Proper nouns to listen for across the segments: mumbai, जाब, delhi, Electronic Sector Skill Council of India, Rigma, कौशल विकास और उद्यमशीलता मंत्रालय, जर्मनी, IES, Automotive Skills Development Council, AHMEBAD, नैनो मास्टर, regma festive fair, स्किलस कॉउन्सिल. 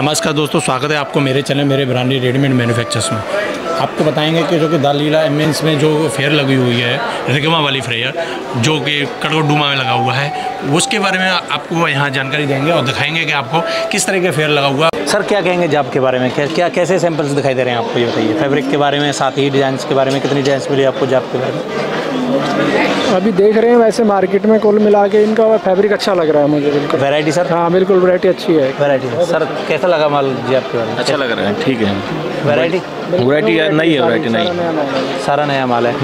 नमस्कार दोस्तों, स्वागत है आपको मेरे चैनल मेरे ब्रांडेड रेडीमेड मैन्युफैक्चर्स में। आपको बताएंगे कि जो कि दालीला एमेंस में जो फेयर लगी हुई है, रिगमा वाली फेयर जो कि कड़कोडूमा में लगा हुआ है, उसके बारे में आपको यहाँ जानकारी देंगे और दिखाएंगे कि आपको किस तरह का फेयर लगा हुआ है। सर क्या कहेंगे जाब के बारे में, क्या कैसे सैम्पल्स दिखाई दे रहे हैं आपको, ये बताइए। फैब्रिक के बारे में, साथ ही डिजाइन के बारे में, कितनी डिजाइन मिली आपको जाब के बारे में? अभी देख रहे हैं वैसे मार्केट में कुल मिला के इनका फैब्रिक अच्छा लग रहा है मुझे। बिल्कुल वैरायटी सर? हाँ बिल्कुल वैरायटी अच्छी है। वैरायटी सर कैसा लगा माल जी आपके बारे में? अच्छा लग रहा है, ठीक है। वैरायटी नहीं, सारा नया माल है।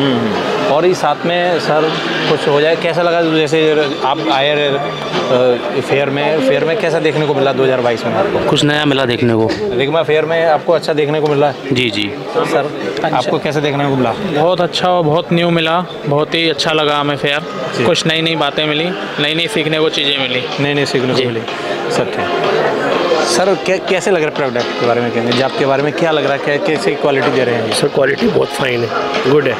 और ये साथ में सर कुछ हो जाए, कैसा लगा जैसे आप आए फेयर में कैसा देखने को मिला 2022 में आपको? कुछ नया मिला देखने को। रिगमा फेयर में आपको अच्छा देखने को मिला? जी जी सर, आपको कैसे देखने को मिला? बहुत अच्छा और बहुत न्यू मिला, बहुत ही अच्छा लगा हमें फेयर। कुछ नई नई बातें मिली, नई नई सीखने को चीज़ें मिली, नई नई सीखने को मिली। सर कैसे लग रहा है प्रोडक्ट के बारे में कहेंगे, जाब के बारे में क्या लग रहा है, कैसे क्वालिटी दे रहे हैं? सर क्वालिटी बहुत फाइन है, गुड है,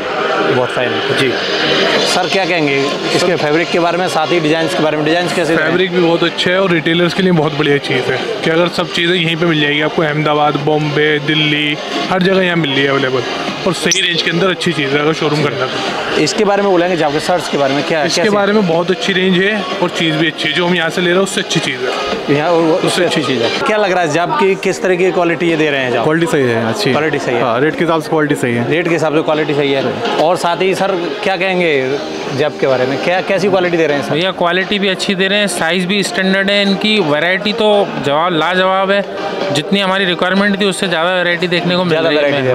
बहुत फाइन है जी। सर क्या कहेंगे इसके फैब्रिक के बारे में, साथ ही डिजाइन के बारे में? डिजाइन कैसे? फैब्रिक भी बहुत अच्छे है और रिटेलर्स के लिए बहुत बढ़िया चीज़ है कि अगर सब चीज़ें यहीं पे मिल जाएगी आपको। अहमदाबाद, बॉम्बे, दिल्ली, हर जगह यहाँ मिल रही है अवेलेबल और सही रेंज के अंदर अच्छी चीज़ है अगर शोरूम करना तो। इसके बारे में बोलेंगे जाब के सर्च के बारे में क्या? इसके बारे में बहुत अच्छी रेंज है और चीज़ भी अच्छी है, जो हम यहाँ से ले रहे हैं उससे अच्छी चीज़ है, यहाँ उससे अच्छी चीज़ है। क्या लग रहा है जाब की, किस तरह की क्वालिटी ये दे रहे हैं जाब? क्वालिटी सही है, अच्छी क्वालिटी सही है, रेट के हिसाब से क्वालिटी सही है, रेट के हिसाब से क्वालिटी सही है। और साथ ही सर क्या कहेंगे जाब के बारे में, क्या कैसी क्वालिटी दे रहे हैं? भैया क्वालिटी भी अच्छी दे रहे हैं, साइज़ भी स्टैंडर्ड है, इनकी वैरायटी तो जवाब लाजवाब है। जितनी हमारी रिक्वायरमेंट थी उससे ज़्यादा वैरायटी देखने को मिल रही है,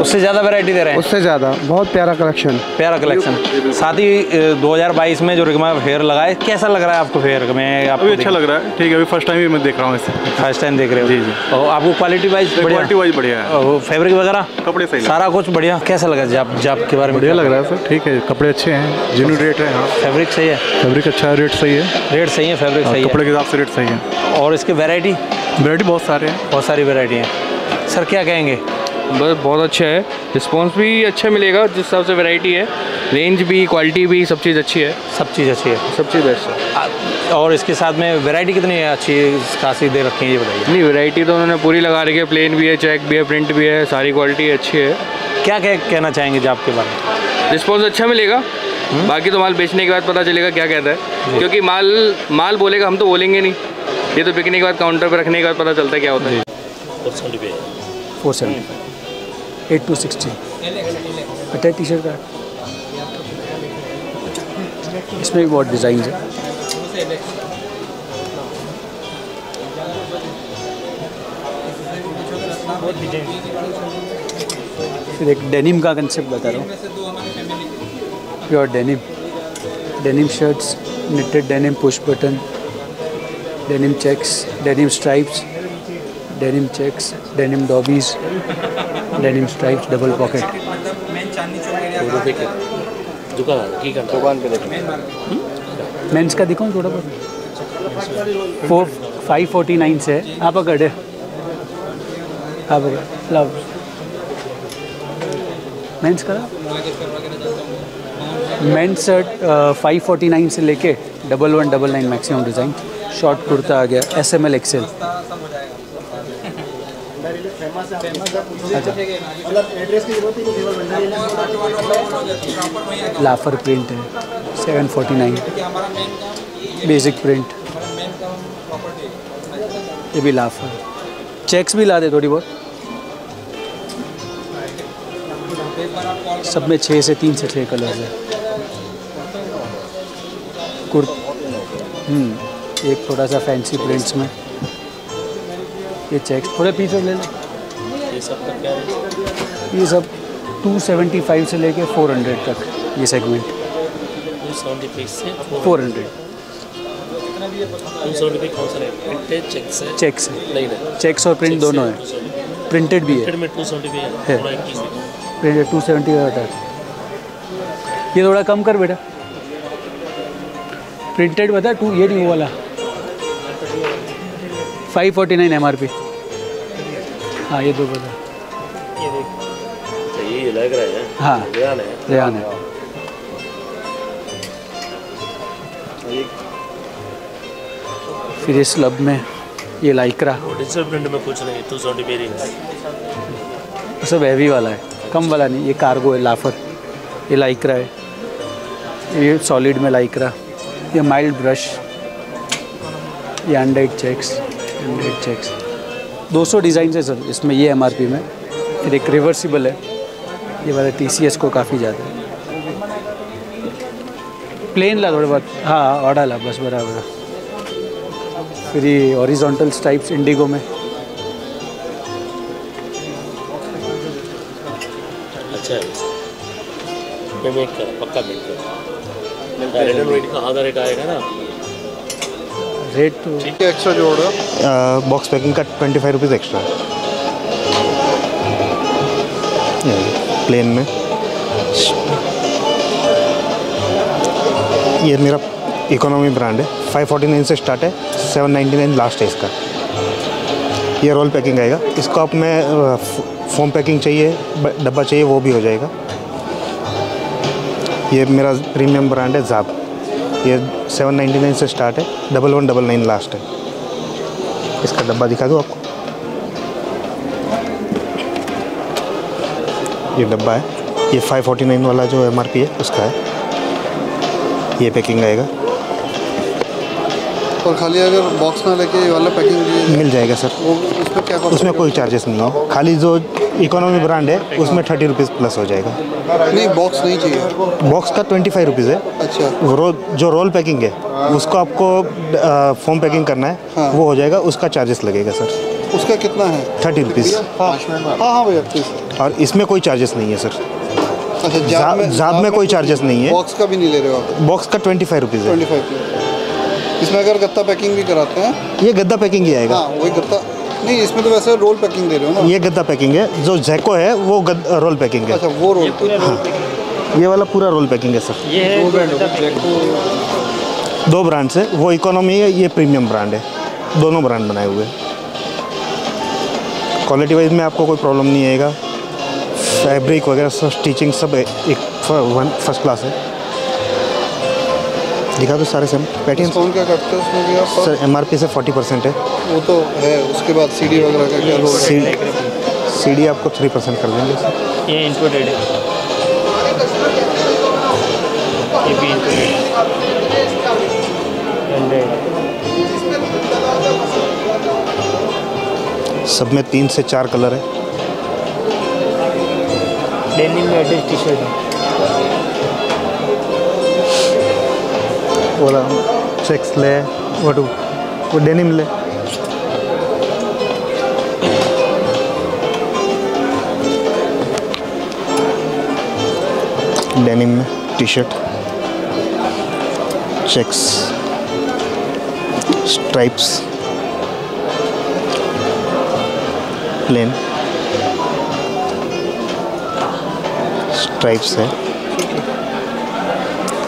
उससे ज़्यादा वैरायटी दे रहे हैं, उससे ज़्यादा। बहुत प्यारा कलेक्शन, प्यारा कलेक्शन। साथ ही 2022 में जो रिगमा फेयर लगा है, कैसा लग रहा है आपको फेयर में? आपको अच्छा लग रहा है? ठीक है, अभी फर्स्ट टाइम ही मैं देख रहा हूँ इसे। फर्स्ट टाइम देख रहे हो? जी जी। और आपको क्वालिटी वाइज? क्वालिटी वाइज बढ़िया है, फैब्रिक वगैरह कपड़े सही, सारा कुछ बढ़िया। कैसा लगा जाब जाब के बारे में? बढ़िया लग रहा है सर, ठीक है, कपड़े अच्छे हैं, जेन्युइन रेट है। हाँ फैब्रिक सही है, फैब्रिक अच्छा है, रेट सही है, रेट सही है, फैब्रिक सही है, कपड़े के हिसाब से रेट सही है। और इसके वैरायटी? वैरायटी बहुत सारे हैं, बहुत सारी वैरायटी हैं। सर क्या कहेंगे? बस बहुत अच्छा है, रिस्पॉन्स भी अच्छा मिलेगा जिस हिसाब से वैरायटी है, रेंज भी, क्वालिटी भी, सब चीज़ अच्छी है, सब चीज़ अच्छी है, सब चीज़ बेस्ट है। और इसके साथ में वैरायटी कितनी है, अच्छी खासी दे रखी है ये बताइए? नहीं वैरायटी तो उन्होंने पूरी लगा रखी है, प्लेन भी है, चेक भी है, प्रिंट भी है, सारी क्वालिटी अच्छी है। क्या कहना चाहेंगे जाब के बारे में? रिस्पॉन्स अच्छा मिलेगा, बाकी तो माल बेचने के बाद पता चलेगा क्या कहता है, क्योंकि माल बोलेगा, हम तो बोलेंगे नहीं, ये तो बिकने के बाद काउंटर पर रखने के बाद पता चलता है क्या होता है। 470 8260 अटैच टी शर्ट का, इसमें भी बहुत डिज़ाइन है। फिर एक डेनिम का कंसेप्ट बता रहा हूँ, pure denim, denim shirts, knitted denim, push button denim, checks, denim stripes, denim checks, denim dobbies, denim stripes, double pocket. दुकान पे देखो, मेंस का दिखाऊँ थोड़ा बहुत। 549 से आप अगर लव मेंस का, मेंस शर्ट 549 से लेके 1199 मैक्सिमम डिज़ाइन। शॉर्ट कुर्ता आ गया, SML XL। लाफर प्रिंट है 749, बेसिक प्रिंट, ये भी लाफर। चेक्स भी ला दे थोड़ी बहुत, सब में 3 से 6 कलर्स है। एक थोड़ा सा फैंसी प्रिंट्स में ये चेक्स, थोड़े पीस ले लें। ये सब 275 से लेके 400 तक ये सेगमेंट, 275 से 400 चेक्स है, चेक्स और प्रिंट दोनों है, प्रिंटेड भी है, प्रिंटेड 270 का होता है। ये थोड़ा कम कर बेटा, प्रिंटेड बता टू, ये नहीं वाला 549 MRP। हाँ ये दो बता, ये देख ये लग रहा है। हाँ रेयान है। फिर इस स्लब में ये लाइक्रा डिजिटल प्रिंट में कुछ नहीं, 270 सब हैवी वाला है, कम वाला नहीं। ये कार्गो है, लाफर, ये लाइक्रा है, ये सॉलिड में लाइक्रा, ये माइल्ड ब्रश, ये undyed checks, undyed checks. 200 design है सर इसमें, ये MRP में। ये एक रिवर्सिबल है, ये वाला TCS को काफ़ी ज़्यादा है। प्लेन ला थोड़े बहुत, हाँ ऑडा ला बस बराबर। फिर ये हॉरिजॉन्टल स्ट्राइप्स इंडिगो में। अच्छा मैं मेक कर, पक्का मेक कर। रेड एंड व्हाइट का आधा रेट आएगा ना, रेट तो ठीक है। एक्स्ट्रा जो ऑर्डर बॉक्स पैकिंग का 25 रुपीज़ एक्स्ट्रा प्लेन में। ये मेरा इकोनॉमी ब्रांड है, 549 से स्टार्ट है, 799 लास्ट है इसका। ये रोल पैकिंग आएगा, इसको आप में फोम पैकिंग चाहिए, डब्बा चाहिए वो भी हो जाएगा। ये मेरा प्रीमियम ब्रांड है जाब, ये 799 से स्टार्ट है, 1199 लास्ट है। इसका डब्बा दिखा दूँ आपको, ये डब्बा है, ये 549 वाला जो MRP है उसका है। ये पैकिंग आएगा और खाली अगर बॉक्स में लेके ये वाला पैकिंग मिल जाएगा सर, उसमें क्या उसमें कोई चार्जेस नहीं हो। खाली जो इकोनॉमी ब्रांड है उसमें 30 रुपीज़ प्लस हो जाएगा। नहीं बॉक्स नहीं चाहिए, बॉक्स का 25 रुपीज़ है। अच्छा जो रोल पैकिंग है उसको आपको फोम पैकिंग करना है, हाँ। वो हो जाएगा, उसका चार्जेस लगेगा सर। उसका कितना है? 30 रुपीज़। हाँ हाँ भैया, और इसमें कोई चार्जेस नहीं है सर। अच्छा जाब में कोई चार्जेस नहीं है। बॉक्स का भी नहीं ले रहे हो? बॉक्स का 25 रुपीज़ है। 25 इसमें अगर गत्ता पैकिंग भी कराते हैं? ये गद्दा पैकिंग ही आएगा। हाँ वही गत्ता नहीं, इसमें तो वैसे रोल पैकिंग दे रहे हो ना। ये गद्दा पैकिंग है, जो जैको है वो रोल पैकिंग है। अच्छा वो रोल, ये वाला पूरा रोल पैकिंग है सर। ये दो ब्रांड्स है, वो इकोनॉमी है, ये प्रीमियम ब्रांड है, दोनों ब्रांड बनाए हुए हैं। क्वालिटी वाइज में आपको कोई प्रॉब्लम नहीं आएगा, फैब्रिक वगैरह सब स्टिचिंग सब एक फर्स्ट क्लास है। दिखा दो सारे सेम पैटर्न। कौन क्या करते हो उसमें भी आप सर? MRP से 40% है वो तो है, उसके बाद CD वगैरह का क्या लोड है? CD आपको 3% कर देंगे सर। ये इंक्लूडेड है, ये भी इंक्लूडेड। सब में 3 से 4 कलर है। डेनिम में एडेड टी शर्ट है, बोला चेक्स ले वटू वो डेनिम ले। डेनिम में T shirt, checks, stripes, plain stripes है।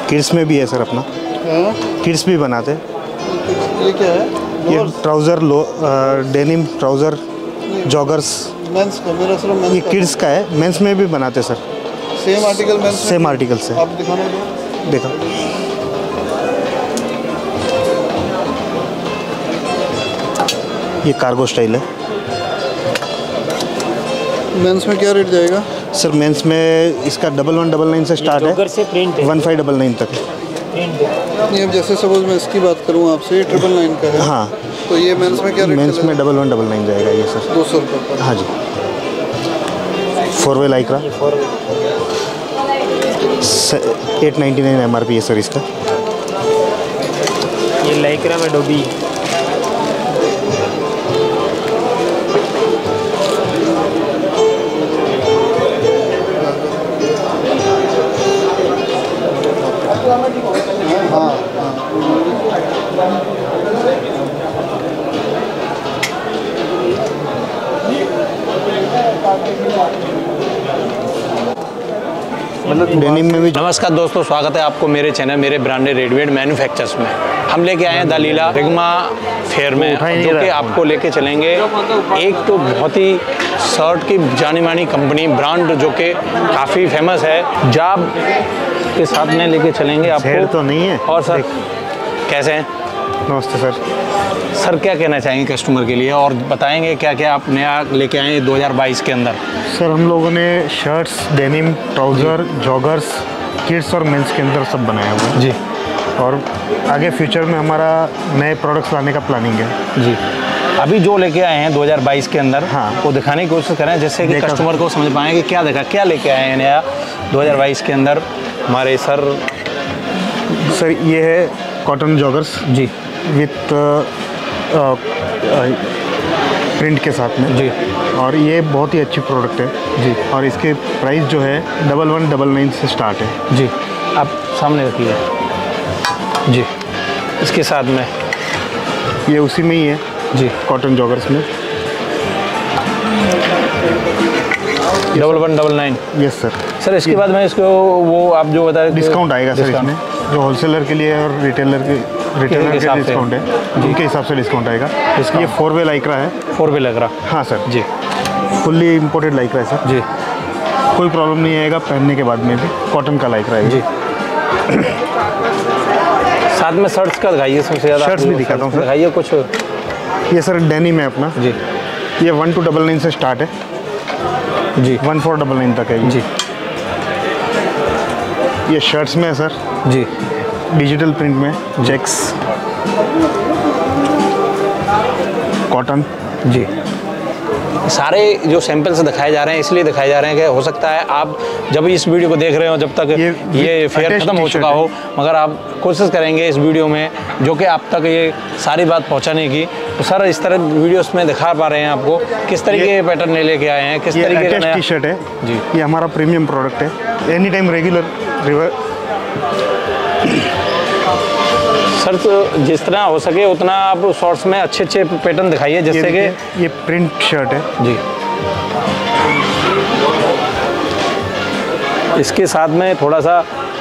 किड्स में भी है सर अपना, किड्स भी बनाते हैं। ये क्या है? ये ट्राउज़र लो, डेनिम ट्राउज़र, जॉगर्स। मेंस का मेरा सर, ये किड्स का है, मेंस में भी बनाते हैं sir. Same article men's, same article से आप दिखाना है। देखा ये कार्गो स्टाइल है। मेंस में क्या रेट जाएगा सर? मेंस में इसका 1199 से स्टार्ट है, 1599 तक है। ये जैसे सपोज मैं इसकी बात करूँ आपसे, 999 का है। हाँ तो ये मेंस में क्या रेट? मेंस में 1199 जाएगा ये सर, 200 रुपये। हाँ जी। 4 वे लाइक्रा 899 MRP है सर इसका। ये लाइक्रा में डोबी, डेनिम में भी। नमस्कार दोस्तों, स्वागत है आपको मेरे चैनल, मेरे ब्रांडेड रेडीमेड मैन्युफैक्चर्स में। हम लेके आए हैं दालीला रिग्मा फेयर में, जो कि आपको लेके चलेंगे एक तो बहुत ही शर्ट की जानी मानी कंपनी ब्रांड जो कि काफ़ी फेमस है, जाब के साथ में लेके चलेंगे आपको। तो नहीं है और सर कैसे हैं? नमस्ते सर। सर क्या कहना चाहेंगे कस्टमर के लिए और बताएंगे क्या क्या आप नया लेके आए 2022 के अंदर? सर हम लोगों ने shirts, denim, trouser, joggers, kids और मेंस के अंदर सब बनाया हुआ है जी। और आगे फ्यूचर में हमारा नए प्रोडक्ट्स लाने का प्लानिंग है जी। अभी जो लेके आए हैं 2022 के अंदर, हाँ, वो दिखाने की कोशिश करें जैसे कि कस्टमर को समझ पाएँ कि क्या देखा, क्या लेके आए हैं नया 2022 के अंदर हमारे सर। ये है कॉटन जॉगर्स जी विथ प्रिंट के साथ में जी। और ये बहुत ही अच्छी प्रोडक्ट है जी। और इसके प्राइस जो है 11,199 से स्टार्ट है जी। आप सामने रखिए जी। इसके साथ में ये उसी में ही है जी, कॉटन जॉगर्स में 11,199। Yes sir. सर इसके बाद मैं इसको वो आप जो बता रहे डिस्काउंट आएगा सर इसमें, जो होलसेलर के लिए और रिटेलर के डिस्काउंट है उनके हिसाब से डिस्काउंट आएगा। ये 4-वे लाइक्रा है। 4-वे लाइक्रा, हाँ सर जी। फुल्ली इम्पोर्टेड लाइक्रा है सर जी, कोई प्रॉब्लम नहीं आएगा पहनने के बाद में भी। कॉटन का लाइक्रा है जी। साथ में शर्ट्स का दिखाइए, सबसे ज़्यादा शर्ट्स भी दिखाता हूँ सर, दिखाइए कुछ। ये सर डेनिम है अपना जी। ये 1299 से स्टार्ट है जी, 1499 तक है जी। ये शर्ट्स में है सर जी, डिजिटल प्रिंट में, चेक्स, कॉटन जी। सारे जो सैंपल्स दिखाए जा रहे हैं इसलिए दिखाए जा रहे हैं कि हो सकता है आप जब इस वीडियो को देख रहे हो जब तक ये फेयर ख़त्म हो चुका हो, मगर आप कोशिश करेंगे इस वीडियो में जो कि आप तक ये सारी बात पहुंचाने की। तो सर इस तरह वीडियोस में दिखा पा रहे हैं आपको किस तरीके के पैटर्न लेके आए हैं, किस तरीके का नया टी शर्ट है जी। ये हमारा प्रीमियम प्रोडक्ट है, एनी टाइम रेगुलर सर। तो जिस तरह हो सके उतना आप शॉर्ट्स में अच्छे अच्छे पैटर्न दिखाइए जैसे कि ये प्रिंट शर्ट है जी। इसके साथ में थोड़ा सा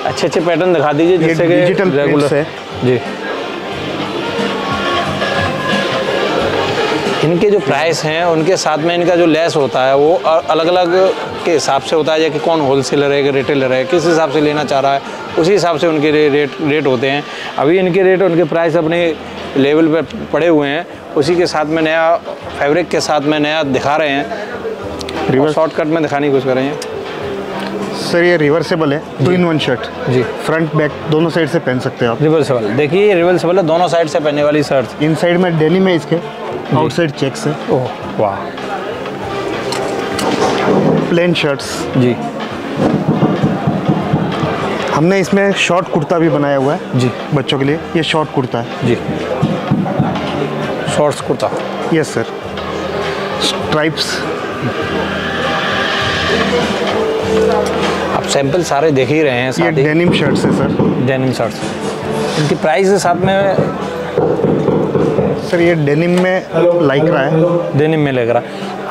अच्छे अच्छे पैटर्न दिखा दीजिए जैसे कि डिजिटल रेगुलर है जी। इनके जो प्राइस हैं उनके साथ में इनका जो लेस होता है वो अलग अलग के हिसाब से होता है कि कौन होलसेलर है कि रिटेलर है, किस हिसाब से लेना चाह रहा है उसी हिसाब से उनके रेट होते हैं। अभी इनके रेट, उनके प्राइस अपने लेवल पर पड़े हुए हैं, उसी के साथ में नया फैब्रिक के साथ में नया दिखा रहे हैं। रिवर्स शॉर्टकट में दिखाने की कोशिश कर रहे हैं सर। ये रिवर्सेबल है, 2 in 1 शर्ट जी, फ्रंट बैक दोनों साइड से पहन सकते हैं आप। रिवर्सेबल देखिए, ये रिवर्सेबल है, दोनों साइड से पहनने वाली शर्ट। इन साइड में डेनिम है, इसके आउटसाइड चेक्स है। ओह वाह, प्लेन शर्ट्स जी। हमने इसमें शॉर्ट कुर्ता भी बनाया हुआ है जी, बच्चों के लिए। ये शॉर्ट कुर्ता है जी, shorts kurta. Yes sir. Stripes, आप सैंपल सारे देख ही रहे हैं। ये डेनिम शर्ट्स है सर, डेनिम शर्ट्स। इनकी प्राइस है साथ में सर। ये डेनिम में लाइक्रा है, डेनिम में लाइक्रा।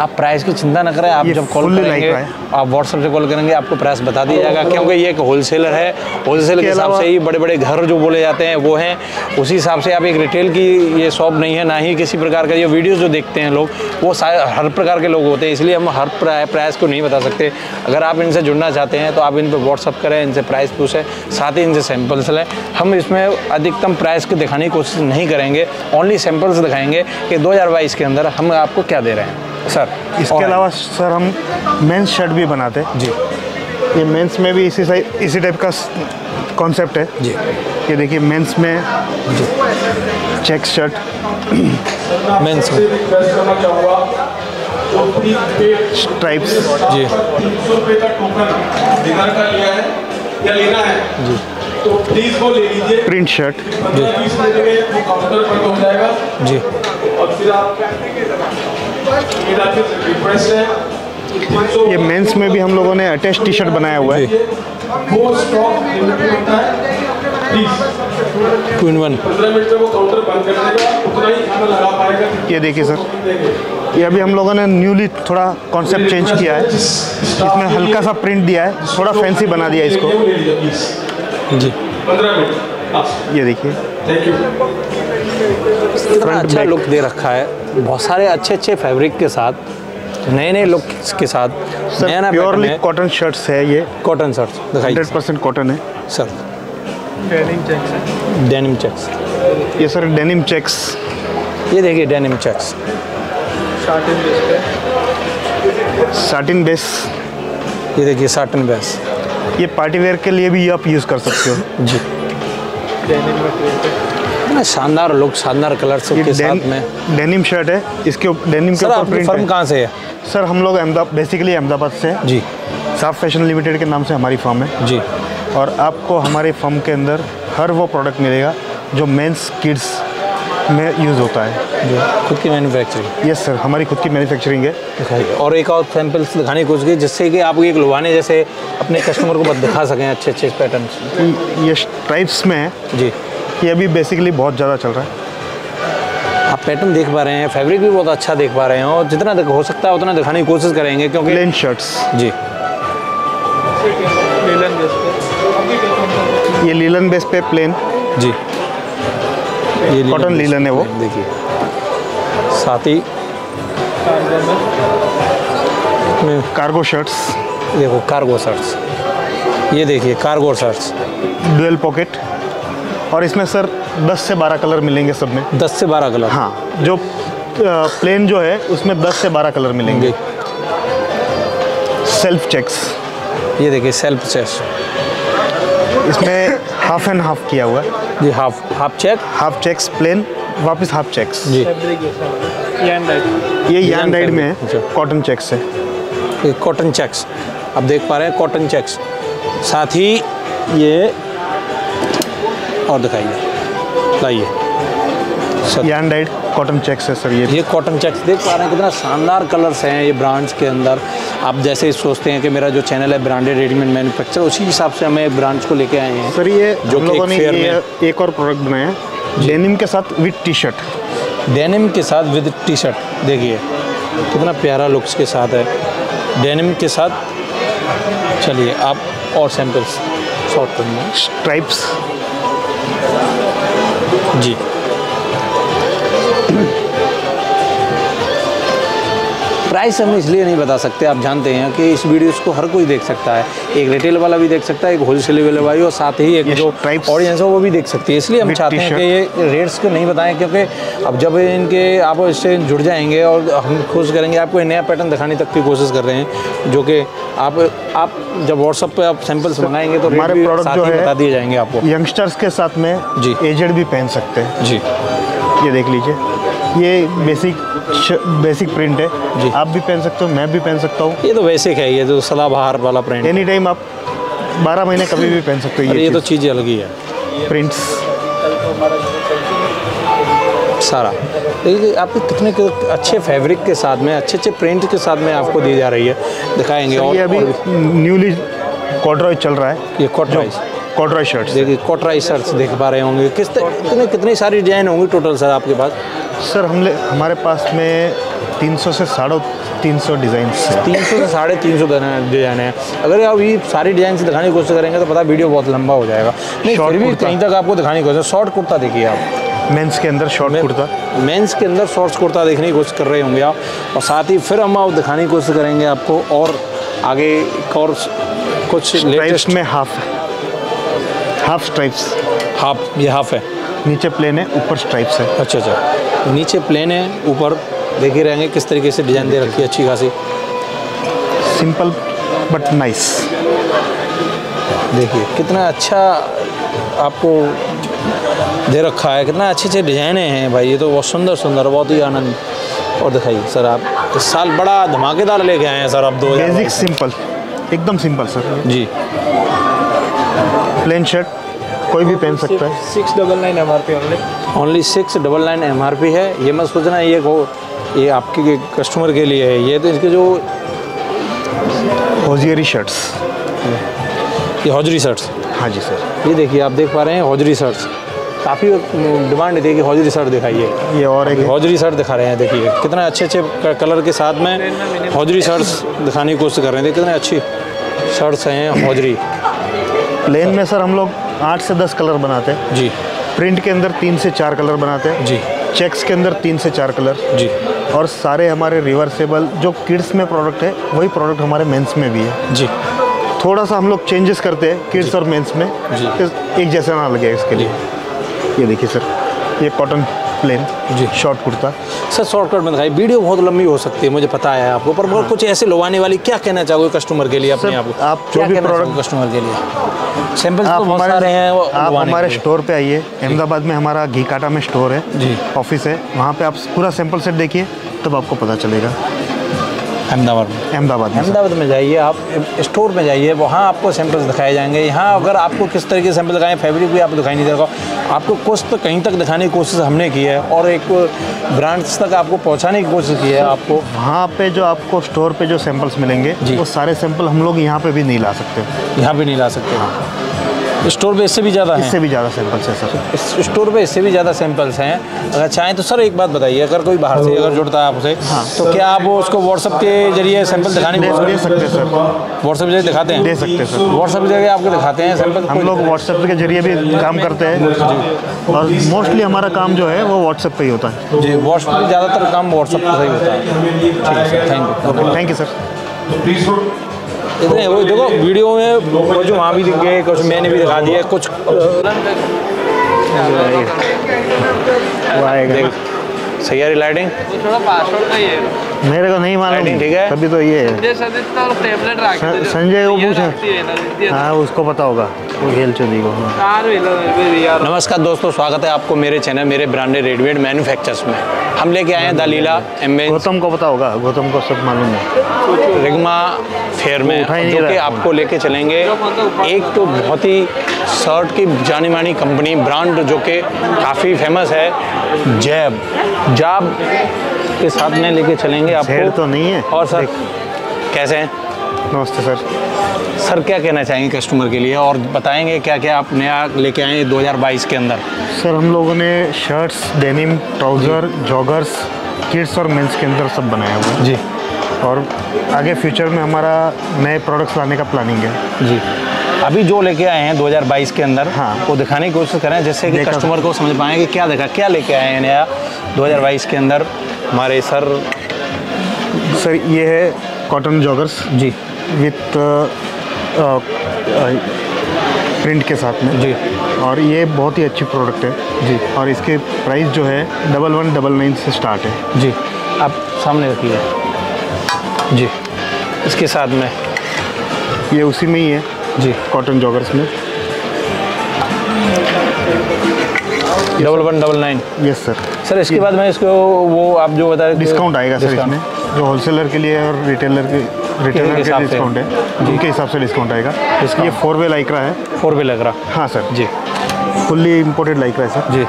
आप प्राइस की चिंता न करें, आप जब कॉल करेंगे आप व्हाट्सएप से कॉल करेंगे आपको प्राइस बता दिया जाएगा, क्योंकि ये एक होलसेलर है। होलसेल के हिसाब से ही बड़े बड़े घर जो बोले जाते हैं वो हैं, उसी हिसाब से आप एक रिटेल की ये शॉप नहीं है, ना ही किसी प्रकार का। ये वीडियोज़ जो देखते हैं लोग वो हर प्रकार के लोग होते हैं, इसलिए हम हर प्राइस को नहीं बता सकते। अगर आप इनसे जुड़ना चाहते हैं तो आप इन पर व्हाट्सअप करें, इनसे प्राइस पूछें, साथ ही इनसे सैम्पल्स लें। हम इसमें अधिकतम प्राइस को दिखाने की कोशिश नहीं करेंगे, ओनली सैंपल्स दिखाएंगे कि 2022 के अंदर हम आपको क्या दे रहे हैं सर। इसके अलावा सर हम मेंस शर्ट भी बनाते हैं जी। ये मेंस में भी इसी टाइप का कॉन्सेप्ट है जी। ये देखिए मेंस में जी, चेक शर्ट मेंस में, स्ट्राइप्स जी। 300 रुपये का टोकन डिनर का लिया है या लेना है जी, तो प्लीज वो ले लीजिए। प्रिंट शर्ट जी, जी। और फिर आप ये मेंस में भी हम लोगों ने अटैच टी शर्ट बनाया हुआ है, 2 in 1। ये देखिए सर, ये अभी हम लोगों ने न्यूली थोड़ा कॉन्सेप्ट चेंज किया है, इसमें हल्का सा प्रिंट दिया है, थोड़ा फैंसी बना दिया इसको जी। 15 मिनट ये देखिए, थैंक यू। इतना अच्छा लुक दे रखा है, बहुत सारे अच्छे अच्छे फैब्रिक के साथ, नए नए लुक के साथ। सर प्योरली कॉटन शर्ट्स है, ये कॉटन शर्ट्स 100% कॉटन है सर। डेनिम चेक्स, ये सर डेनिम चेक्स ये देखिए डेनिम चेक्स, साटिन बेस, ये देखिए साटिन बेस, ये पार्टी वेयर के लिए भी आप यूज़ कर सकते हो जी। ना शानदार लुक, शानदार कलर्स के साथ में डेनिम शर्ट है, इसके डेनिम के ऊपर प्रिंट। फर्म कहाँ से है सर? हम लोग बेसिकली अहमदाबाद से जी, साफ फैशन लिमिटेड के नाम से हमारी फर्म है जी। और आपको हमारे फर्म के अंदर हर वो प्रोडक्ट मिलेगा जो मेंस किड्स में यूज़ होता है जी। खुद की मैन्युफैक्चरिंग? यस सर, हमारी खुद की मैन्युफैक्चरिंग है। और एक और सैम्पल्स दिखाने की कोशिश की जिससे कि आप एक लुभाने जैसे अपने कस्टमर को दिखा सकें अच्छे अच्छे पैटर्न। ये स्ट्राइप्स में है जी, ये अभी बेसिकली बहुत ज़्यादा चल रहा है। आप पैटर्न देख पा रहे हैं, फैब्रिक भी बहुत अच्छा देख पा रहे हैं और जितना हो सकता है उतना दिखाने की कोशिश करेंगे क्योंकि लेन शर्ट्स जी। ये लीलन बेस पे प्लेन जी, ये कॉटन लीलन है वो देखिए। साथ ही कार्गो शर्ट्स, देखो कार्गो शर्ट्स, ये देखिए कार्गो शर्ट्स डुअल पॉकेट। और इसमें सर 10 से 12 कलर मिलेंगे सब में। 10 से 12 कलर? हाँ, जो प्लेन जो है उसमें 10 से 12 कलर मिलेंगे। सेल्फ चेक्स, ये देखिए सेल्फ चेक्स, इसमें हाफ एंड हाफ किया हुआ जी। हाफ चेक्स प्लेन, वापस हाफ चेक्स जी। ये यान डाइड में है, कॉटन चेक्स है। ये कॉटन चेक्स आप देख पा रहे हैं, कॉटन चेक्स। साथ ही ये और दिखाइए, लाइए यान डाइड कॉटन चेक्स है सर। ये कॉटन चेक्स देख पा रहे हैं, कितना शानदार कलर्स हैं ये ब्रांड्स के अंदर। आप जैसे सोचते हैं कि मेरा जो चैनल है ब्रांडेड रेडीमेड मैन्युफैक्चर, उसी हिसाब से हमें ब्रांड्स को लेके आए हैं सर। ये जो हम लोगों ने एक और प्रोडक्ट बनाया है डेनिम के साथ विद टी शर्ट। डेनिम के साथ विद टी शर्ट, देखिए कितना प्यारा लुक्स के साथ है डेनिम के साथ। चलिए आप और सैम्पल्स शॉर्ट करेंगे। स्ट्राइप्स जी, प्राइस हम इसलिए नहीं बता सकते, आप जानते हैं कि इस वीडियोस को हर कोई देख सकता है, एक रिटेल वाला भी देख सकता है, एक होलसेल वाला भी, और साथ ही एक जो ऑडियंस है वो भी देख सकती है। इसलिए हम चाहते हैं कि ये रेट्स को नहीं बताएं क्योंकि अब जब इनके आप इससे जुड़ जाएंगे और हम कोशिश करेंगे आपको एक नया पैटर्न दिखाने तक की कोशिश कर रहे हैं जो कि आप जब व्हाट्सअप पर आप सैम्पल्स मंगाएंगे तो हमारे प्रोडक्ट जो है बता दिए जाएंगे आपको। यंगस्टर्स के साथ में जी एजेड भी पहन सकते हैं जी, ये देख लीजिए। ये बेसिक प्रिंट है जी, आप भी पहन सकते हो, मैं भी पहन सकता हूँ। ये तो बेसिक है, ये तो सलाबहार वाला प्रिंट, एनी टाइम आप 12 महीने कभी भी पहन सकते हो। ये तो चीज़ें अलग ही है, प्रिंट्स सारा देखिए। आपको कितने अच्छे फैब्रिक के साथ में, अच्छे अच्छे प्रिंट के साथ में आपको दी जा रही है, दिखाएंगे। और ये अभी न्यूली कॉर्डरॉय चल रहा है, ये कॉर्डरॉय शर्ट्स देखिए, कॉटराई शर्ट्स देख पा रहे होंगे। कितनी सारी डिजाइन होंगी टोटल सर आपके पास? सर हमारे पास में 300 से 350 डिज़ाइन, 300 से 350 डिज़ाइन है। अगर आप ये सारी डिज़ाइन दिखाने की कोशिश करेंगे तो पता वीडियो बहुत लंबा हो जाएगा, नहीं फिर भी कहीं तक आपको दिखाने की कोशिश। शॉर्ट कुर्ता देखिए, आप मेंस के अंदर शॉर्ट कुर्ता, मेंस के अंदर शॉर्ट्स कुर्ता देखने की कोशिश कर रहे होंगे आप। और साथ ही फिर हम आप दिखाने की कोशिश करेंगे आपको और आगे और कुछ लेटेस्ट में। हाफ स्ट्राइप्स, हाफ ये हाफ है, नीचे प्लेन है ऊपर स्ट्राइप्स है। अच्छा अच्छा, नीचे प्लेन है ऊपर देख ही रहेंगे किस तरीके से डिजाइन दे रखी है, अच्छी खासी सिंपल बट नाइस। देखिए कितना अच्छा आपको दे रखा है, कितना अच्छे अच्छे डिजाइने हैं भाई, ये तो बहुत सुंदर सुंदर, बहुत ही आनंद। और दिखाइए सर, आप इस साल बड़ा धमाकेदार लेके आए हैं सर आप। दो बेसिक सिंपल, एकदम सिंपल सर जी, प्लेन शर्ट कोई भी पहन सकता है। 699 MRP ओनली 699 MRP है। ये मत सोचना ये आपके कस्टमर के लिए है, ये तो इसके जो हौजरी शर्ट्स, ये हौजरी शर्ट्स। हाँ जी सर, ये देखिए आप देख पा रहे हैं हौजरी शर्ट्स, काफ़ी डिमांड है। देखिए हौजरी शर्ट दिखाइए, ये और एक हौजरी शर्ट दिखा रहे हैं। देखिए कितना अच्छे अच्छे कलर के साथ में हौजरी शर्ट्स दिखाने की कोशिश कर रहे हैं, कितने अच्छी शर्ट्स हैं हौजरी। प्लेन में सर हम लोग 8 से 10 कलर बनाते हैं जी, प्रिंट के अंदर 3 से 4 कलर बनाते हैं जी, चेक्स के अंदर 3 से 4 कलर जी। और सारे हमारे रिवर्सेबल जो किड्स में प्रोडक्ट है वही प्रोडक्ट हमारे मेंस में भी है जी। थोड़ा सा हम लोग चेंजेस करते हैं किड्स और मेंस में, एक जैसा ना लगे इसके लिए। ये देखिए सर, ये कॉटन प्लेन जी शॉर्ट कुर्ता। सर शॉर्टकट में दिखाई, वीडियो बहुत लंबी हो सकती है मुझे पता है आपको, पर कुछ ऐसे लुभाने वाली क्या कहना चाहोगे कस्टमर के लिए अपने आप जो भी प्रोडक्ट कस्टमर के लिए? सैंपल तो बहुत सारे हैं, आप हमारे स्टोर पे आइए। अहमदाबाद में हमारा घी काटा में स्टोर है जी, ऑफिस है, वहाँ पे आप पूरा सैंपल सेट देखिए तब आपको पता चलेगा। अहमदाबाद में जाइए, आप स्टोर में जाइए, वहाँ आपको सैंपल्स दिखाए जाएंगे। यहाँ अगर आपको किस तरीके के सैंपल दिखाएं, फैब्रिक भी आपको दिखाई नहीं देगा, आपको कुछ तो कहीं तक दिखाने की कोशिश हमने की है और एक ब्रांड्स तक आपको पहुँचाने की कोशिश की है। आपको वहाँ पे जो आपको स्टोर पे जो सैंपल्स मिलेंगे वो सारे सैंपल हम लोग यहाँ पर भी नहीं ला सकते, स्टोर पे इससे भी ज़्यादा है, इससे भी ज़्यादा सैंपल्स हैं सर, स्टोर पे इससे भी ज़्यादा सैंपल्स हैं। अगर चाहें तो सर एक बात बताइए, अगर कोई बाहर से अगर जुड़ता है आपसे तो क्या आप उसको व्हाट्सअप के जरिए सैंपल दिखाने दे सकते हैं? सर व्हाट्सअप जरिए दिखाते हैं, दे सकते हैं सर, व्हाट्सअप जरिए आपको दिखाते हैं सैंपल। हम लोग व्हाट्सअप के जरिए भी काम करते हैं और मोस्टली हमारा काम जो है वो व्हाट्सअप पर ही होता है जी, व्हाट्सअप ज़्यादातर काम व्हाट्सअप पर ही होता है। Thank you, thank you sir. इतने वो देखो वीडियो में कुछ वहाँ भी दिख गए, कुछ मैंने भी दिखा दिया, कुछ सही है। लाइटिंग थोड़ा पासवर्ड का ये मेरे को नहीं मालूम, ठीक है तभी तो ये संजय को पूछा, हाँ उसको पता होगा वो खेल चुनी को। नमस्कार दोस्तों, स्वागत है आपको मेरे चैनल मेरे ब्रांडेड रेडीमेड मैन्युफैक्चर्स में। हम लेके आए हैं दलीला एम्बेंस, गौतम को पता होगा, गौतम को सब मालूम है, रिग्मा फेयर में जो कि आपको लेके चलेंगे। एक तो बहुत ही शर्ट की जानी मानी कंपनी ब्रांड जो कि काफ़ी फेमस है, जाब के साथ में लेके चलेंगे आपको। तो नहीं है। और सर कैसे हैं? नमस्ते सर। सर क्या कहना चाहेंगे कस्टमर के लिए और बताएंगे क्या क्या आप नया लेके आए 2022 के अंदर? सर हम लोगों ने shirts, denim, trouser, joggers, kids और मेंस के अंदर सब बनाया हुआ है जी, और आगे फ्यूचर में हमारा नए प्रोडक्ट्स लाने का प्लानिंग है जी। अभी जो लेके आए हैं 2022 के अंदर हाँ वो दिखाने की कोशिश करें जिससे कि कस्टमर को समझ पाएँ कि क्या देखा, क्या लेके आए हैं नया 2022 के अंदर हमारे सर। ये है कॉटन जॉगर्स जी विथ प्रिंट के साथ में जी, और ये बहुत ही अच्छी प्रोडक्ट है जी, और इसके प्राइस जो है 11,199 से स्टार्ट है जी। आप सामने रखिए जी, इसके साथ में ये उसी में ही है जी, कॉटन जॉगर्स में 11,199। Yes sir. सर इसके बाद मैं इसको वो आप जो बता रहे डिस्काउंट आएगा सर इसमें, जो होलसेलर के लिए और रिटेलर के डिस्काउंट है उनके हिसाब से डिस्काउंट आएगा। ये 4-वे लाइक्रा है, 4-वे लाइक्रा हाँ सर जी, फुल्ली इम्पोर्टेड लाइक्रा है सर जी,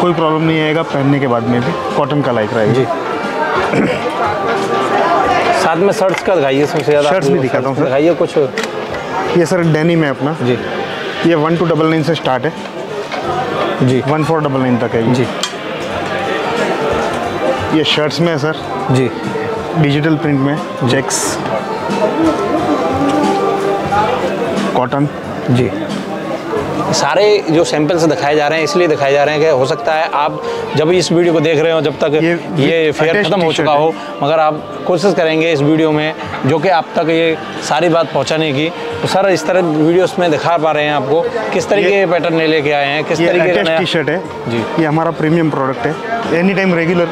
कोई प्रॉब्लम नहीं आएगा पहनने के बाद में भी, कॉटन का लाइक्रा है जी। साथ में शर्ट्स का दिखाइए, सबसे ज़्यादा शर्ट्स भी दिखाता हूँ दिखाइए कुछ। ये सर डेनिम है अपना जी, ये 1299 से स्टार्ट है जी, 1499 तक है जी। ये शर्ट्स में है सर जी, डिजिटल प्रिंट में, चेक्स, कॉटन जी। सारे जो सैंपल्स दिखाए जा रहे हैं इसलिए दिखाए जा रहे हैं कि हो सकता है आप जब इस वीडियो को देख रहे हो जब तक ये फेयर खत्म हो चुका हो, मगर आप कोशिश करेंगे इस वीडियो में जो कि आप तक ये सारी बात पहुंचाने की। तो सर इस तरह वीडियोस में दिखा पा रहे हैं आपको किस तरीके के पैटर्न लेके आए हैं, किस तरीके का टी शर्ट है जी, ये हमारा प्रीमियम प्रोडक्ट है, एनी टाइम रेगुलर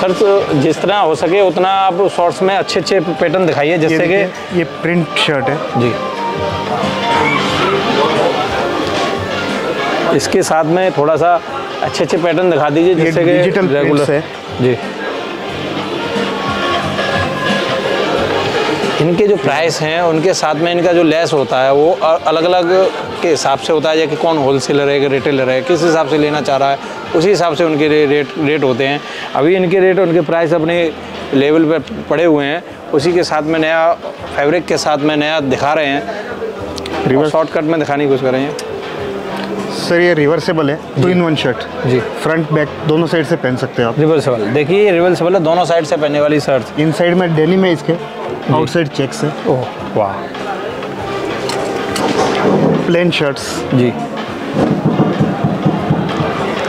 सर। तो जिस तरह हो सके उतना आप शॉर्ट्स में अच्छे अच्छे पैटर्न दिखाइए जैसे कि ये प्रिंट शर्ट है जी, इसके साथ में थोड़ा सा अच्छे अच्छे पैटर्न दिखा दीजिए जैसे कि डिजिटल रेगुलर है जी। इनके जो प्राइस हैं उनके साथ में इनका जो लेस होता है वो अलग अलग के हिसाब से होता है, या कि कौन होलसेलर है कि रिटेलर है, किस हिसाब से लेना चाह रहा है उसी हिसाब से उनके रेट होते हैं। अभी इनके रेट उनके प्राइस अपने लेवल पर पड़े हुए हैं, उसी के साथ में नया फैब्रिक के साथ में नया दिखा रहे हैं। रिवर्स शॉर्टकट में दिखाने की कोशिश कर रहे हैं सर, ये रिवर्सेबल है, 2-in-1 शर्ट जी, फ्रंट बैक दोनों साइड से पहन सकते हैं आप। रिवर्सेबल देखिए, ये रिवर्सेबल है, दोनों साइड से पहनने वाली शर्ट। इन साइड में डेनिम में इसके, आउटसाइड चेक्स है। ओह वाह, प्लेन शर्ट्स जी।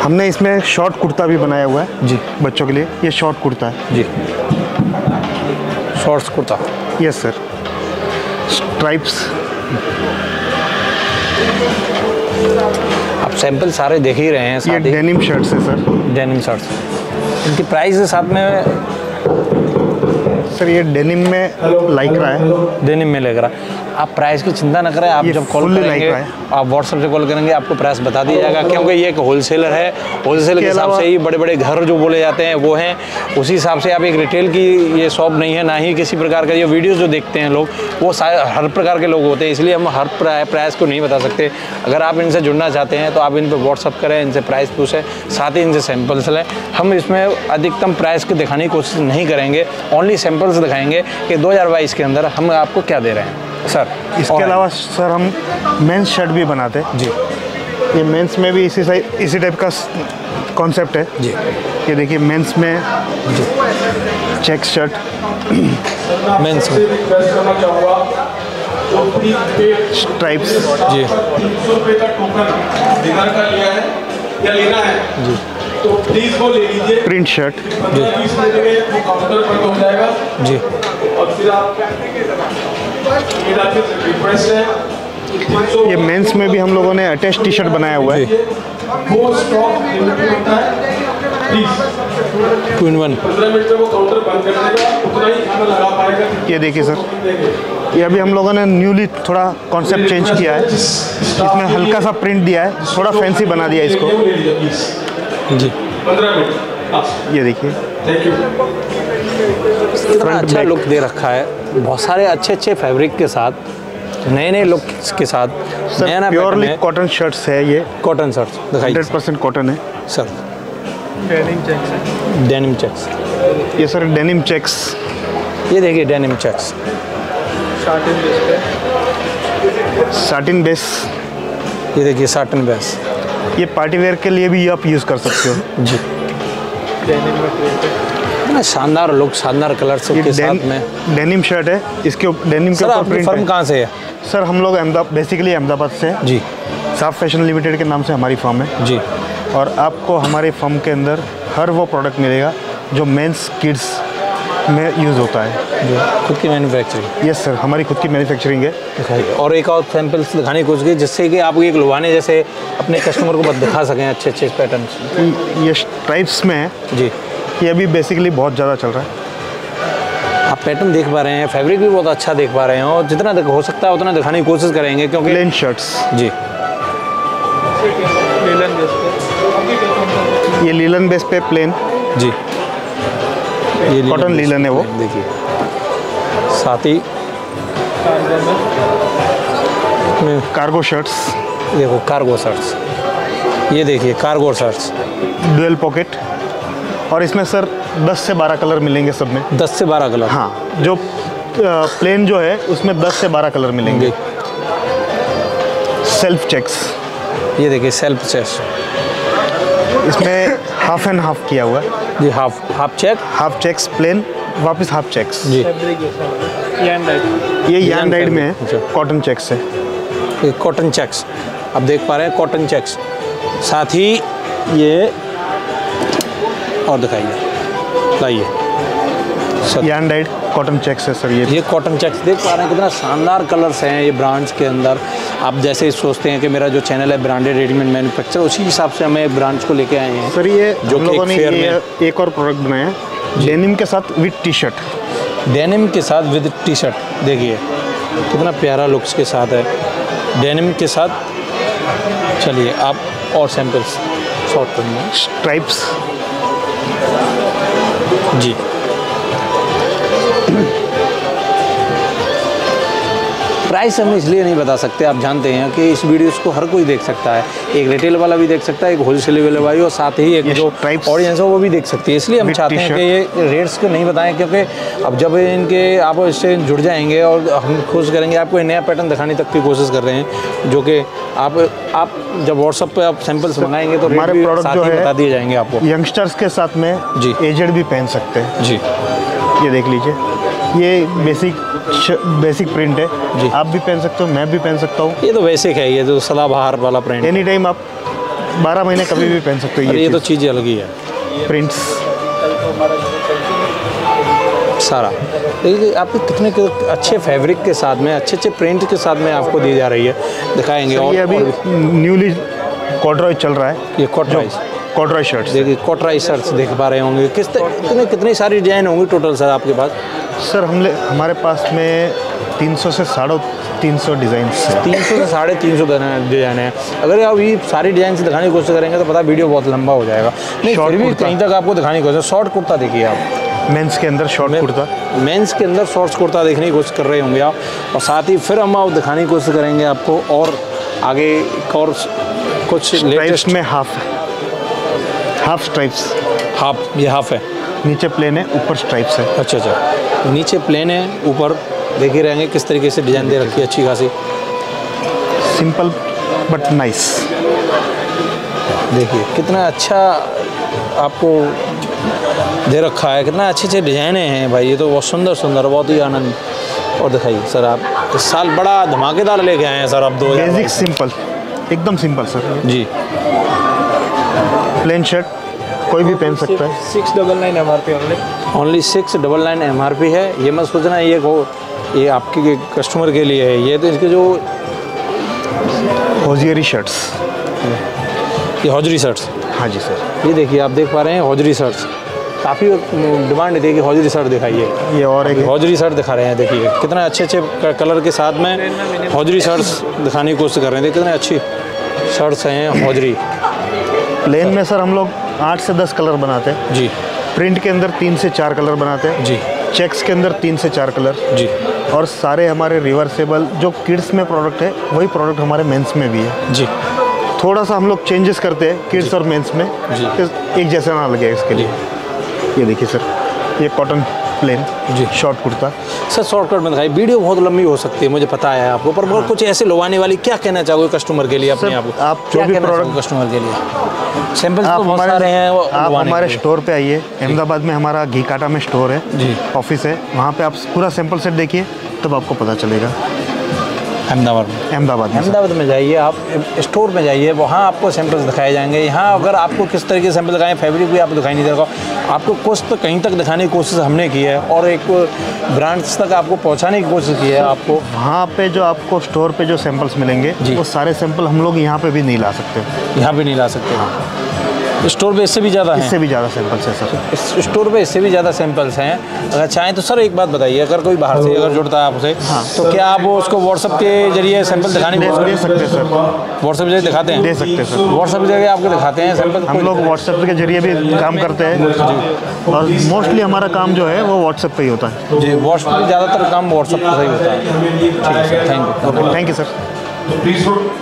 हमने इसमें शॉर्ट कुर्ता भी बनाया हुआ है जी, बच्चों के लिए ये शॉर्ट कुर्ता है जी, shorts kurta. Yes sir, stripes sample सारे देख ही रहे हैं। ये डेनिम शर्ट्स है सर, डेनिम शर्ट्स, इनकी प्राइस है साथ में सर। ये डेनिम में लाइक रहा है, डेनिम में लग रहा है। आप प्राइस की चिंता न करें, आप जब कॉल करेंगे आप व्हाट्सएप से कॉल करेंगे आपको प्राइस बता दिया जाएगा, क्योंकि ये एक होलसेलर है। होलसेल के हिसाब से ही बड़े बड़े घर जो बोले जाते हैं वो हैं, उसी हिसाब से आप एक रिटेल की ये शॉप नहीं है, ना ही किसी प्रकार का। ये वीडियोस जो देखते हैं लोग वो हर प्रकार के लोग होते हैं, इसलिए हम हर प्राइस को नहीं बता सकते। अगर आप इनसे जुड़ना चाहते हैं तो आप इन पर व्हाट्सअप करें, इनसे प्राइस पूछें, साथ ही इनसे सैम्पल्स लें। हम इसमें अधिकतम प्राइस की दिखाने की कोशिश नहीं करेंगे, ओनली सैम्पल्स दिखाएंगे कि 2022 के अंदर हम आपको क्या दे रहे हैं सर। इसके अलावा सर हम मेंस शर्ट भी बनाते हैं जी। ये मेंस में भी इसी टाइप का कॉन्सेप्ट है जी। ये देखिए मेंस में जी चेक शर्ट, मेंस में स्ट्राइप्स जी। प्रिंट शर्ट जी जी। ये मेंस में भी हम लोगों ने अटैच टी शर्ट बनाया हुआ है, टू इन वन। ये देखिए सर, ये अभी हम लोगों ने न्यूली थोड़ा कॉन्सेप्ट चेंज किया है, इसमें हल्का सा प्रिंट दिया है, थोड़ा फैंसी बना दिया इसको जी। ये देखिए कितना अच्छा लुक दे रखा है, बहुत सारे अच्छे अच्छे फैब्रिक के साथ, नए नए लुक के साथ। नया प्योरली कॉटन शर्ट्स है, ये कॉटन शर्ट्स दिखाइए, 100% कॉटन है sir. Denim checks, denim checks, ये सर डेनिम चेक्स, ये देखिए डेनिम चेक्स, साटिन बेस पे, साटिन बेस, ये देखिए साटिन बेस। ये पार्टी वेयर के लिए भी आप यूज़ कर सकते हो जी। डेनिम में शानदार लुक, शानदार कलर्स के साथ में डेनिम शर्ट है। इसके डेनिम के ऊपर प्रिंट। फर्म कहाँ से है सर? हम लोग बेसिकली अहमदाबाद से जी। साफ फैशन लिमिटेड के नाम से हमारी फर्म है जी। और आपको हमारे फर्म के अंदर हर वो प्रोडक्ट मिलेगा जो मेंस किड्स में यूज़ होता है जी। खुद की मैन्युफैक्चरिंग? यस सर, हमारी खुद की मैन्युफैक्चरिंग है। और एक और सैम्पल्स दिखाने की कोशिश की जिससे कि आप एक लुभाने जैसे अपने कस्टमर को दिखा सकें अच्छे अच्छे पैटर्न। ये स्ट्राइप्स में है जी। ये भी बेसिकली बहुत ज़्यादा चल रहा है। आप पैटर्न देख पा रहे हैं, फैब्रिक भी बहुत अच्छा देख पा रहे हैं, और जितना हो सकता है उतना दिखाने की कोशिश करेंगे क्योंकि लेन शर्ट्स जी। लीलन बेस पे, ये लीलन बेस पे प्लेन जी, ये कॉटन लीलन है वो देखिए। साथ ही कार्गो शर्ट्स, देखो कार्गो शर्ट्स, ये देखिए कार्गो शर्ट्स, डुअल पॉकेट। और इसमें सर 10 से 12 कलर मिलेंगे सब में। 10 से 12 कलर? हाँ, जो प्लेन जो है उसमें 10 से 12 कलर मिलेंगे। सेल्फ चेक्स, ये देखिए सेल्फ चेक्स, इसमें हाफ एंड हाफ किया हुआ है जी। Half half check, half checks plain, वापस हाफ चेक्स जी। ये यान डाइड में है, कॉटन चेक्स है, कॉटन चेक्स आप देख पा रहे हैं, कॉटन चेक्स। साथ ही ये और दिखाइए, लाइए, यान डाइड कॉटन चेक्स है सर। ये कॉटन चेक्स देख पा रहे हैं, कितना शानदार कलर्स हैं ये ब्रांड्स के अंदर। आप जैसे सोचते हैं कि मेरा जो चैनल है ब्रांडेड रेडीमेड मैन्युफैक्चर, उसी हिसाब से हमें ब्रांड्स को लेके आए हैं सर। ये जो हम लोगों ने एक और प्रोडक्ट बनाया है डेनिम के साथ विद टी शर्ट। डेनिम के साथ विद टी शर्ट, देखिए कितना प्यारा लुक्स के साथ है डेनिम के साथ। चलिए आप और सैम्पल्स शॉर्ट करेंगे। स्ट्राइप्स जी, प्राइस हम इसलिए नहीं बता सकते, आप जानते हैं कि इस वीडियोस को हर कोई देख सकता है, एक रिटेल वाला भी देख सकता है, एक होलसेल वाला भी, और साथ ही एक जो ऑडियंस है वो भी देख सकती है। इसलिए हम चाहते हैं कि ये रेट्स को नहीं बताएं, क्योंकि अब जब इनके आप इससे जुड़ जाएंगे और हम कोशिश करेंगे आपको नया पैटर्न दिखाने तक की कोशिश कर रहे हैं, जो कि आप जब व्हाट्सअप पे आप सैंपल्स मंगाएंगे तो हमारे प्रोडक्ट जो है बता दिए जाएंगे आपको। यंगस्टर्स के साथ में जी एजेड भी पहन सकते हैं जी। ये देख लीजिए, ये बेसिक प्रिंट है जी, आप भी पहन सकते हो, मैं भी पहन सकता हूँ। ये तो बेसिक है, ये तो सदाबहार वाला प्रिंट, एनी टाइम आप 12 महीने कभी भी पहन सकते हो। ये तो चीज़ अलग ही है, प्रिंट्स सारा देखिए। आपके कितने अच्छे फैब्रिक के साथ में, अच्छे अच्छे प्रिंट के साथ में आपको दी जा रही है, दिखाएंगे। और अभी न्यूली कॉटरॉय चल रहा है, ये कॉटरॉय शर्ट्स, देखिए कॉटरॉय शर्ट्स देख पा रहे होंगे। कितनी सारी डिजाइन होंगी टोटल सर आपके पास? सर हमारे पास में 300 से 350 डिज़ाइन है, 300 से 350 डिज़ाइन है। अगर आप ये सारी डिज़ाइन से दिखाने की कोशिश करेंगे तो पता वीडियो बहुत लंबा हो जाएगा, नहीं फिर भी कहीं तक आपको दिखाने की कोशिश। शॉर्ट कुर्ता देखिए आप, मेंस के अंदर शॉर्ट कुर्ता, मेंस के अंदर शॉर्ट कुर्ता देखने की कोशिश कर रहे होंगे आप, और साथ ही फिर हम आप दिखाने की कोशिश करेंगे आपको और आगे और कुछ लेटेस्ट में। हाफ स्ट्राइप्स, हाफ ये हाफ है, नीचे प्लेन है ऊपर स्ट्राइप्स है। अच्छा अच्छा, नीचे प्लेन है ऊपर देख ही रहेंगे किस तरीके से डिजाइन दे रखी है अच्छी खासी, सिंपल बट नाइस। देखिए कितना अच्छा आपको दे रखा है, कितना अच्छे अच्छे डिजाइने हैं भाई, ये तो बहुत सुंदर सुंदर, बहुत ही आनंद। और दिखाइए सर आप इस साल बड़ा धमाकेदार लेके आए हैं सर आप, 2000 बेसिक सिंपल, एकदम सिंपल सर जी, प्लेन शर्ट कोई भी पहन सकता है। 699 MRP ओनली 699 MRP है। ये मत सोचना ये को ये आपके कस्टमर के लिए है, ये तो इसके जो हौजियरी शर्ट्स, ये हौजरी शर्ट्स, हाँ जी सर, ये देखिए आप देख पा रहे हैं हौजरी शर्ट्स, काफ़ी डिमांड थी कि हौजरी शर्ट दिखाइए, ये और एक हौजरी शर्ट दिखा रहे हैं। देखिए कितना अच्छे अच्छे कलर के साथ में हौजरी शर्ट्स दिखाने की कोशिश कर रहे हैं, कितने अच्छी शर्ट्स हैं हौजरी। प्लेन में सर हम लोग 8 से 10 कलर बनाते हैं जी, प्रिंट के अंदर 3 से 4 कलर बनाते हैं जी, चेक्स के अंदर 3 से 4 कलर जी, और सारे हमारे रिवर्सेबल जो किड्स में प्रोडक्ट है वही प्रोडक्ट हमारे मेंस में भी है जी। थोड़ा सा हम लोग चेंजेस करते हैं किड्स और मेंस में, एक जैसा ना लगे इसके लिए। ये देखिए सर, ये कॉटन प्लेन जी शॉर्ट कुर्ता। सर शॉर्टकट में दिखाई, वीडियो बहुत लंबी हो सकती है मुझे पता है आपको, पर हाँ। कुछ ऐसे लुभाने वाली क्या कहना चाहोगे कस्टमर के लिए अपने आप जो भी प्रोडक्ट कस्टमर के लिए? सैंपल्स तो बहुत सारे हैं, आप हमारे स्टोर पे आइए, अहमदाबाद में हमारा घी काटा में स्टोर है जी, ऑफिस है, वहाँ पे आप पूरा सैंपल सेट देखिए तब आपको पता चलेगा। अहमदाबाद में जाइए आप, स्टोर में जाइए, वहाँ आपको सैंपल्स दिखाए जाएंगे। यहाँ अगर आपको किस तरह के सैंपल दिखाएं, फैब्रिक भी आपको दिखाई नहीं देगा, आपको कुछ तो कहीं तक दिखाने की कोशिश हमने की है और एक ब्रांड्स तक आपको पहुँचाने की कोशिश की है। आपको वहाँ पे जो आपको स्टोर पे जो सैंपल्स मिलेंगे वो सारे सैंपल हम लोग यहाँ पर भी नहीं ला सकते, स्टोर पे इससे भी ज़्यादा है, इससे भी ज़्यादा सैंपल्स हैं सर, स्टोर पे इससे भी ज़्यादा सैंपल्स हैं। अगर चाहें तो सर एक बात बताइए, अगर कोई बाहर से अगर जुड़ता है आपसे तो क्या आप उसको व्हाट्सअप के जरिए सैंपल दिखाने दे सकते हैं सर? व्हाट्सअप के जरिए दिखाते हैं, दे सकते हैं सर, व्हाट्सअप के जरिए आपको दिखाते हैं सैंपल? हम लोग व्हाट्सअप के जरिए भी काम करते हैं और मोस्टली हमारा काम जो है वो व्हाट्सअप पर ही होता है जी, व्हाट्सअप ज़्यादातर काम व्हाट्सअप पर ही होता है। Thank you sir.